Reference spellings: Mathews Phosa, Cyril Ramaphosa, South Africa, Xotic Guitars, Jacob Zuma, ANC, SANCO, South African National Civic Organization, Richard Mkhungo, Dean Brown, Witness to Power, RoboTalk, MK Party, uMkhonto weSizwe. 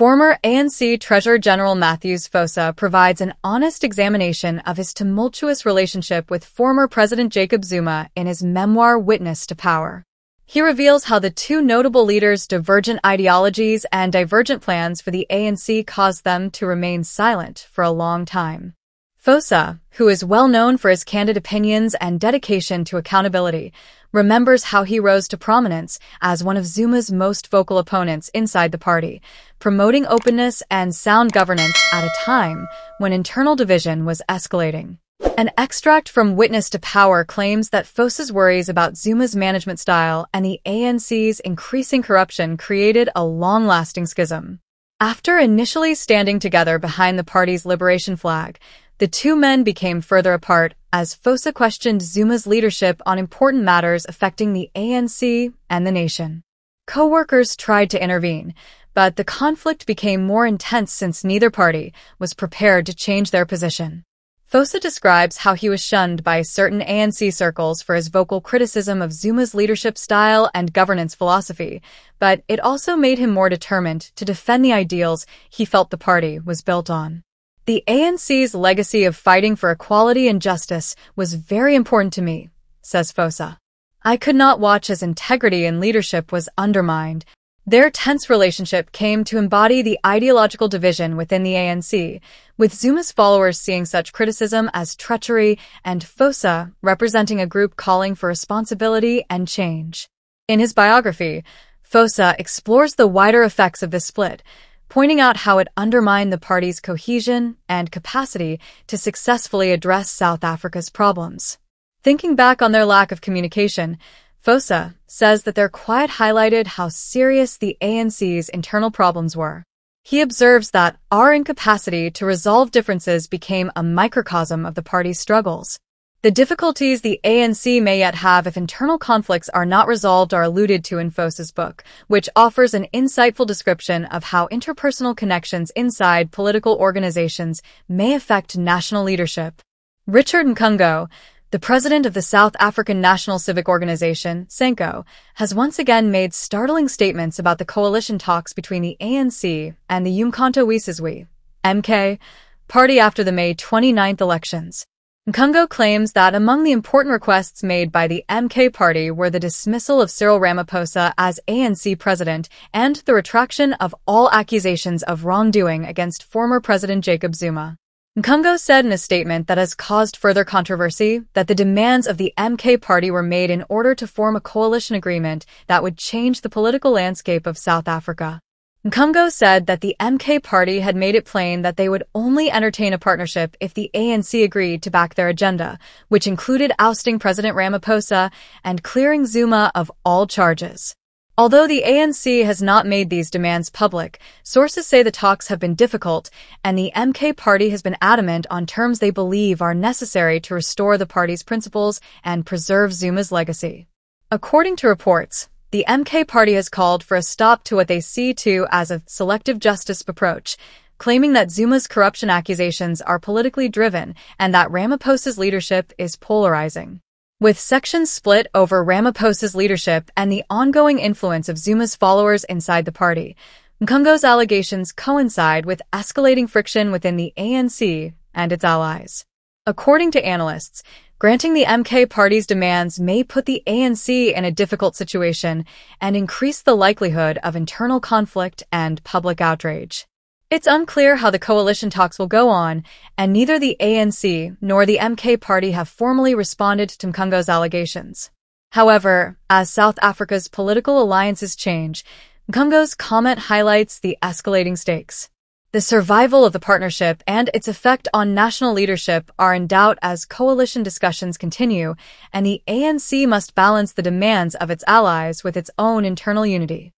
Former ANC Treasurer General Mathews Phosa provides an honest examination of his tumultuous relationship with former President Jacob Zuma in his memoir Witness to Power. He reveals how the two notable leaders' divergent ideologies and divergent plans for the ANC caused them to remain silent for a long time. Phosa, who is well known for his candid opinions and dedication to accountability, remembers how he rose to prominence as one of Zuma's most vocal opponents inside the party, promoting openness and sound governance at a time when internal division was escalating. An extract from Witness to Power claims that Phosa's worries about Zuma's management style and the ANC's increasing corruption created a long-lasting schism. After initially standing together behind the party's liberation flag, the two men became further apart as Phosa questioned Zuma's leadership on important matters affecting the ANC and the nation. Co-workers tried to intervene, but the conflict became more intense since neither party was prepared to change their position. Phosa describes how he was shunned by certain ANC circles for his vocal criticism of Zuma's leadership style and governance philosophy, but it also made him more determined to defend the ideals he felt the party was built on. The ANC's legacy of fighting for equality and justice was very important to me, says Phosa. I could not watch as integrity and leadership was undermined. Their tense relationship came to embody the ideological division within the ANC, with Zuma's followers seeing such criticism as treachery and Phosa representing a group calling for responsibility and change. In his biography, Phosa explores the wider effects of this split, pointing out how it undermined the party's cohesion and capacity to successfully address South Africa's problems. Thinking back on their lack of communication, Phosa says that their quiet highlighted how serious the ANC's internal problems were. He observes that our incapacity to resolve differences became a microcosm of the party's struggles. The difficulties the ANC may yet have if internal conflicts are not resolved are alluded to in Phosa's book, which offers an insightful description of how interpersonal connections inside political organizations may affect national leadership. Richard Mkhungo, the president of the South African National Civic Organization, SANCO, has once again made startling statements about the coalition talks between the ANC and the uMkhonto weSizwe, MK, party after the May 29th elections. Mkhungo claims that among the important requests made by the MK Party were the dismissal of Cyril Ramaphosa as ANC president and the retraction of all accusations of wrongdoing against former President Jacob Zuma. Mkhungo said in a statement that has caused further controversy that the demands of the MK Party were made in order to form a coalition agreement that would change the political landscape of South Africa. Mkhungo said that the MK Party had made it plain that they would only entertain a partnership if the ANC agreed to back their agenda, which included ousting President Ramaphosa and clearing Zuma of all charges. Although the ANC has not made these demands public, sources say the talks have been difficult, and the MK Party has been adamant on terms they believe are necessary to restore the party's principles and preserve Zuma's legacy. According to reports, the MK Party has called for a stop to what they see to as a selective justice approach, claiming that Zuma's corruption accusations are politically driven and that Ramaphosa's leadership is polarizing. With sections split over Ramaphosa's leadership and the ongoing influence of Zuma's followers inside the party, Mkhungo's allegations coincide with escalating friction within the ANC and its allies. According to analysts, granting the MK Party's demands may put the ANC in a difficult situation and increase the likelihood of internal conflict and public outrage. It's unclear how the coalition talks will go on, and neither the ANC nor the MK Party have formally responded to Mkhungo's allegations. However, as South Africa's political alliances change, Mkhungo's comment highlights the escalating stakes. The survival of the partnership and its effect on national leadership are in doubt as coalition discussions continue, and the ANC must balance the demands of its allies with its own internal unity.